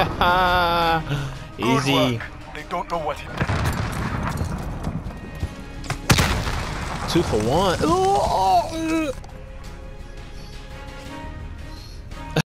Easy. Good work. They don't know what it meant. 2 for 1.